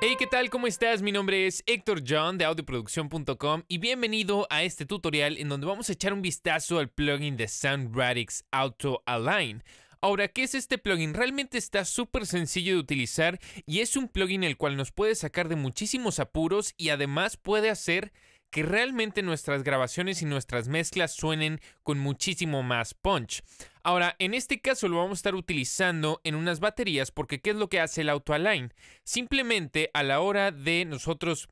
Hey, ¿qué tal? ¿Cómo estás? Mi nombre es Hector Jon de audioproduccion.com y bienvenido a este tutorial en donde vamos a echar un vistazo al plugin de Sound Radix Auto Align. Ahora, ¿qué es este plugin? Realmente está súper sencillo de utilizar y es un plugin el cual nos puede sacar de muchísimos apuros y además puede hacer que realmente nuestras grabaciones y nuestras mezclas suenen con muchísimo más punch. Ahora, en este caso lo vamos a estar utilizando en unas baterías porque ¿qué es lo que hace el Auto Align? Simplemente a la hora de nosotros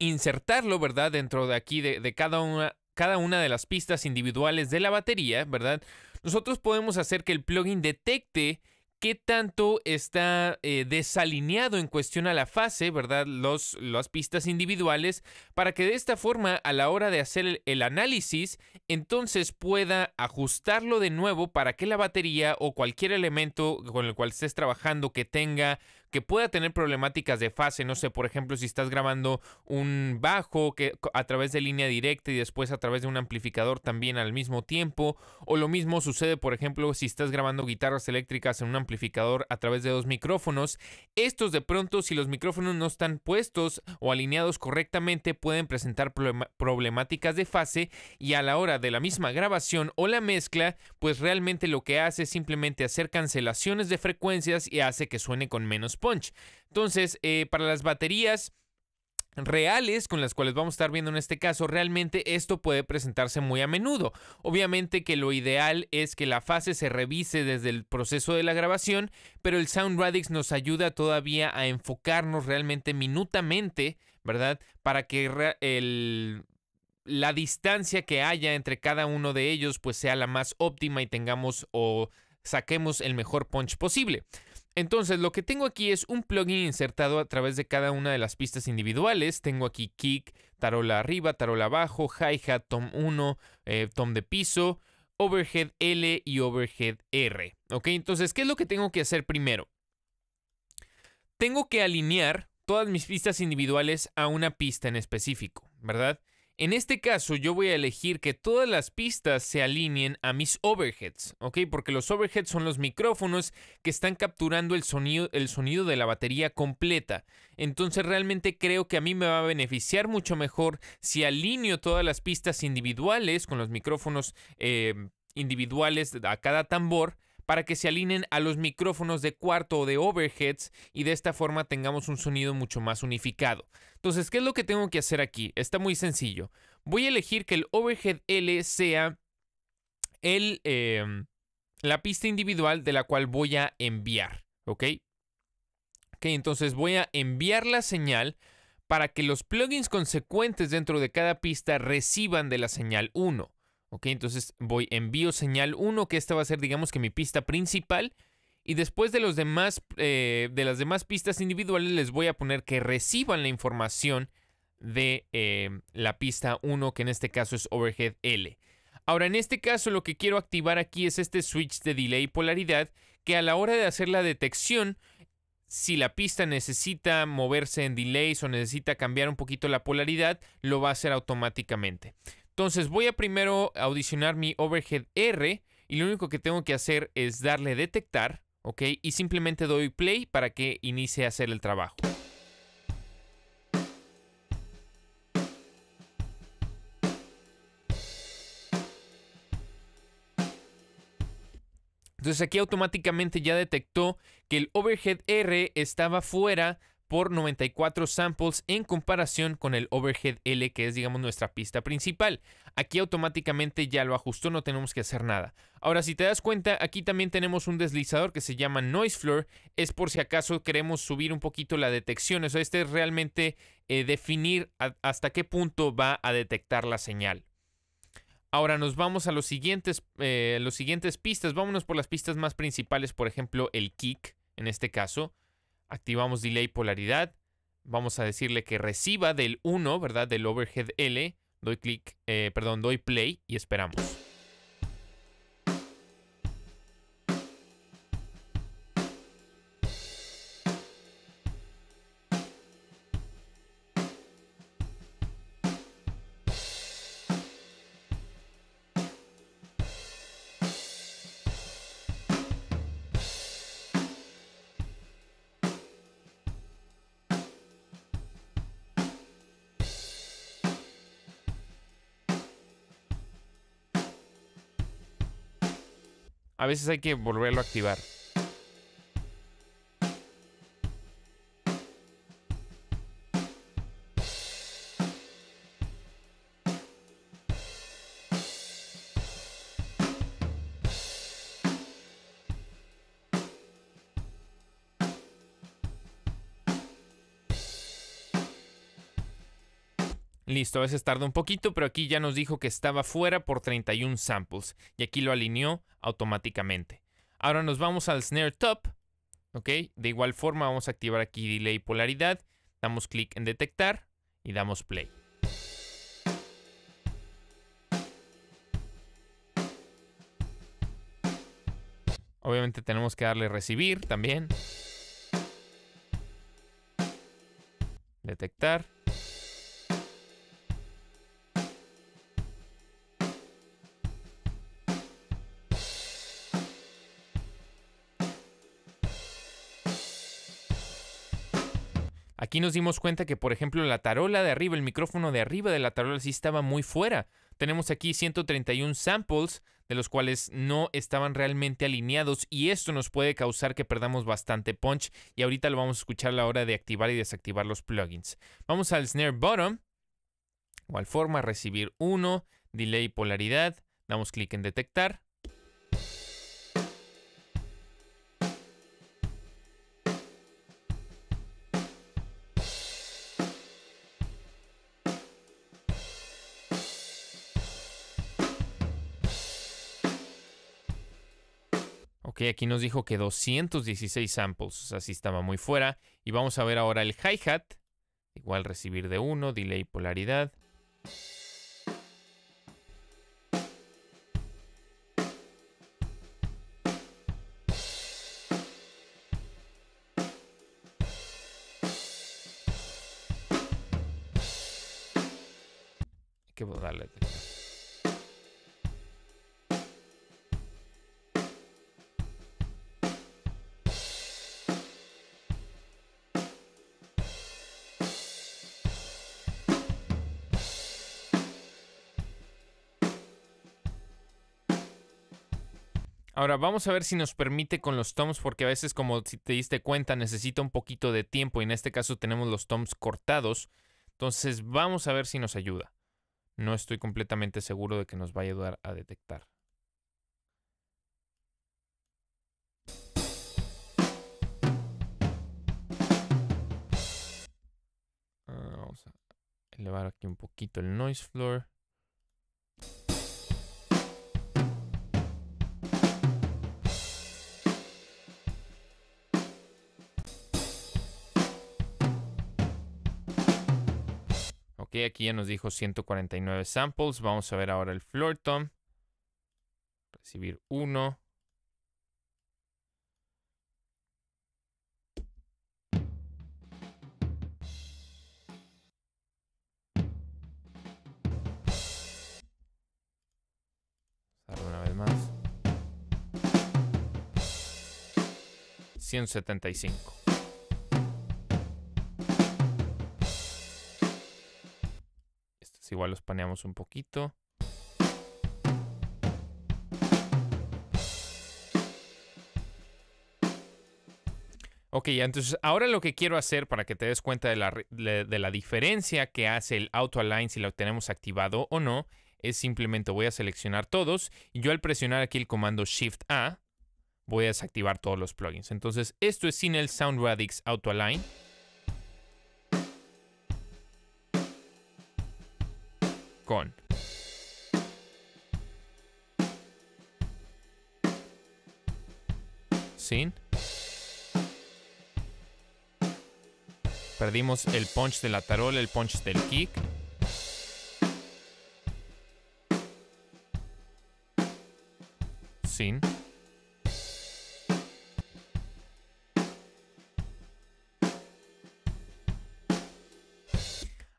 insertarlo, ¿verdad? Dentro de aquí de cada una de las pistas individuales de la batería, ¿verdad? Nosotros podemos hacer que el plugin detecte qué tanto está desalineado en cuestión a la fase, ¿verdad? Las pistas individuales, para que de esta forma, a la hora de hacer el análisis, entonces pueda ajustarlo de nuevo para que la batería o cualquier elemento con el cual estés trabajando que pueda tener problemáticas de fase, no sé, por ejemplo, si estás grabando un bajo que a través de línea directa y después a través de un amplificador también al mismo tiempo, o lo mismo sucede, por ejemplo, si estás grabando guitarras eléctricas en un amplificador a través de dos micrófonos, estos de pronto, si los micrófonos no están puestos o alineados correctamente, pueden presentar problemáticas de fase y a la hora de la misma grabación o la mezcla, pues realmente lo que hace es simplemente hacer cancelaciones de frecuencias y hace que suene con menos punch. Entonces, para las baterías reales con las cuales vamos a estar viendo en este caso, realmente esto puede presentarse muy a menudo. Obviamente que lo ideal es que la fase se revise desde el proceso de la grabación, pero el Sound Radix nos ayuda todavía a enfocarnos realmente minutamente, ¿verdad? Para que la distancia que haya entre cada uno de ellos pues sea la más óptima y tengamos o saquemos el mejor punch posible. Entonces, lo que tengo aquí es un plugin insertado a través de cada una de las pistas individuales. Tengo aquí kick, tarola arriba, tarola abajo, hi-hat, tom 1, tom de piso, overhead L y overhead R. ¿Ok? Entonces, ¿qué es lo que tengo que hacer primero? Tengo que alinear todas mis pistas individuales a una pista en específico, ¿verdad? En este caso, yo voy a elegir que todas las pistas se alineen a mis overheads, ¿ok? Porque los overheads son los micrófonos que están capturando el sonido de la batería completa. Entonces, realmente creo que a mí me va a beneficiar mucho mejor si alineo todas las pistas individuales con los micrófonos individuales a cada tambor, para que se alineen a los micrófonos de cuarto o de overheads y de esta forma tengamos un sonido mucho más unificado. Entonces, ¿qué es lo que tengo que hacer aquí? Está muy sencillo. Voy a elegir que el overhead L sea la pista individual de la cual voy a enviar, ¿ok? Ok, entonces voy a enviar la señal para que los plugins consecuentes dentro de cada pista reciban de la señal 1. Ok, entonces envío señal 1, que esta va a ser, digamos, que mi pista principal. Y después de las demás pistas individuales les voy a poner que reciban la información de la pista 1, que en este caso es overhead L. Ahora, en este caso lo que quiero activar aquí es este switch de delay y polaridad, que a la hora de hacer la detección, si la pista necesita moverse en delays o necesita cambiar un poquito la polaridad, lo va a hacer automáticamente. Entonces voy a primero audicionar mi overhead R y lo único que tengo que hacer es darle detectar, ¿ok? Y simplemente doy play para que inicie a hacer el trabajo. Entonces aquí automáticamente ya detectó que el overhead R estaba fuera por 94 samples en comparación con el overhead L, que es, digamos, nuestra pista principal. Aquí automáticamente ya lo ajustó, no tenemos que hacer nada. Ahora, si te das cuenta, aquí también tenemos un deslizador que se llama Noise Floor. Es por si acaso queremos subir un poquito la detección. Eso, este es realmente definir hasta qué punto va a detectar la señal. Ahora nos vamos a los siguientes pistas. Vámonos por las pistas más principales, por ejemplo, el kick, en este caso. Activamos delay polaridad, vamos a decirle que reciba del 1, ¿verdad? Del overhead L, doy play y esperamos. a veces hay que volverlo a activar. Listo, a veces tarda un poquito, pero aquí ya nos dijo que estaba fuera por 31 samples. Y aquí lo alineó automáticamente. Ahora nos vamos al Snare Top. Ok, de igual forma vamos a activar aquí Delay Polaridad. Damos clic en Detectar y damos Play. Obviamente tenemos que darle Recibir también. Detectar. Aquí nos dimos cuenta que, por ejemplo, la tarola de arriba, el micrófono de arriba de la tarola sí estaba muy fuera. Tenemos aquí 131 samples, de los cuales no estaban realmente alineados, y esto nos puede causar que perdamos bastante punch, y ahorita lo vamos a escuchar a la hora de activar y desactivar los plugins. Vamos al Snare Bottom, igual forma, recibir 1, Delay Polaridad, damos clic en Detectar. Ok, aquí nos dijo que 216 samples, o sea, sí estaba muy fuera. Y vamos a ver ahora el hi-hat. Igual recibir de 1, Delay Polaridad. Hay que darle atención. Ahora vamos a ver si nos permite con los toms, porque a veces, como si te diste cuenta, necesita un poquito de tiempo, y en este caso tenemos los toms cortados. Entonces vamos a ver si nos ayuda. No estoy completamente seguro de que nos va a ayudar a detectar. Vamos a elevar aquí un poquito el noise floor. Okay, aquí ya nos dijo 149 samples. Vamos a ver ahora el floor tom. Recibir 1. Una vez más. 175. Igual los paneamos un poquito. Ok, entonces ahora lo que quiero hacer para que te des cuenta de la diferencia que hace el Auto Align si lo tenemos activado o no, es simplemente voy a seleccionar todos y yo al presionar aquí el comando Shift A voy a desactivar todos los plugins. Entonces esto es sin el Sound Radix Auto Align. Sin. Perdimos el punch de la tarola, el punch del kick. Sin.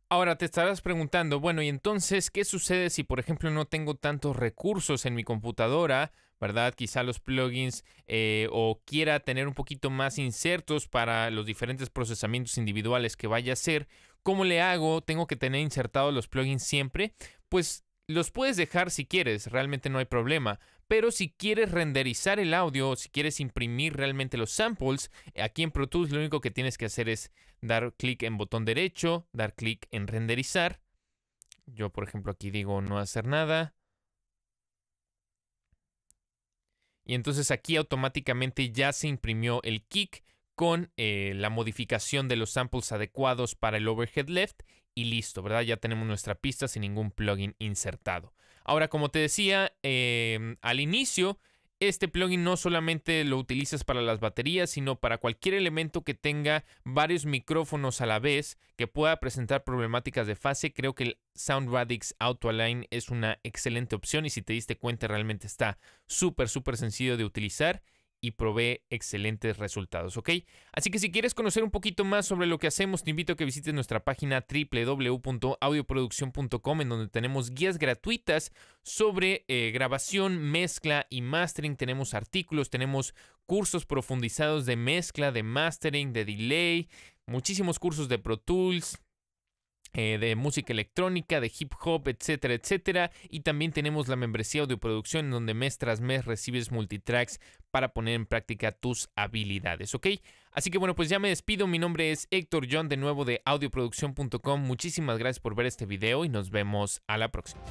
Ahora te estarás preguntando, bueno, y entonces, ¿qué sucede si, por ejemplo, no tengo tantos recursos en mi computadora, verdad? Quizá los plugins o quiera tener un poquito más insertos para los diferentes procesamientos individuales que vaya a hacer. ¿Cómo le hago? ¿Tengo que tener insertados los plugins siempre? Pues Los puedes dejar si quieres, realmente no hay problema, pero si quieres renderizar el audio o si quieres imprimir realmente los samples, aquí en Pro Tools lo único que tienes que hacer es dar clic en botón derecho, dar clic en renderizar. Yo, por ejemplo, aquí digo no hacer nada. Y entonces aquí automáticamente ya se imprimió el kick con la modificación de los samples adecuados para el overhead left. Y listo, ¿verdad? Ya tenemos nuestra pista sin ningún plugin insertado. Ahora, como te decía al inicio, este plugin no solamente lo utilizas para las baterías, sino para cualquier elemento que tenga varios micrófonos a la vez que pueda presentar problemáticas de fase. Creo que el Sound Radix Auto Align es una excelente opción y si te diste cuenta realmente está súper sencillo de utilizar y provee excelentes resultados, ¿ok? Así que si quieres conocer un poquito más sobre lo que hacemos, te invito a que visites nuestra página www.audioproduccion.com, en donde tenemos guías gratuitas sobre grabación, mezcla y mastering. Tenemos artículos, tenemos cursos profundizados de mezcla, de mastering, de delay, muchísimos cursos de Pro Tools, de música electrónica, de hip hop, etcétera, etcétera. Y también tenemos la membresía Audioproducción, en donde mes tras mes recibes multitracks para poner en práctica tus habilidades, ¿ok? Así que bueno, pues ya me despido. Mi nombre es Hector Jon, de nuevo de audioproduccion.com. Muchísimas gracias por ver este video y nos vemos a la próxima.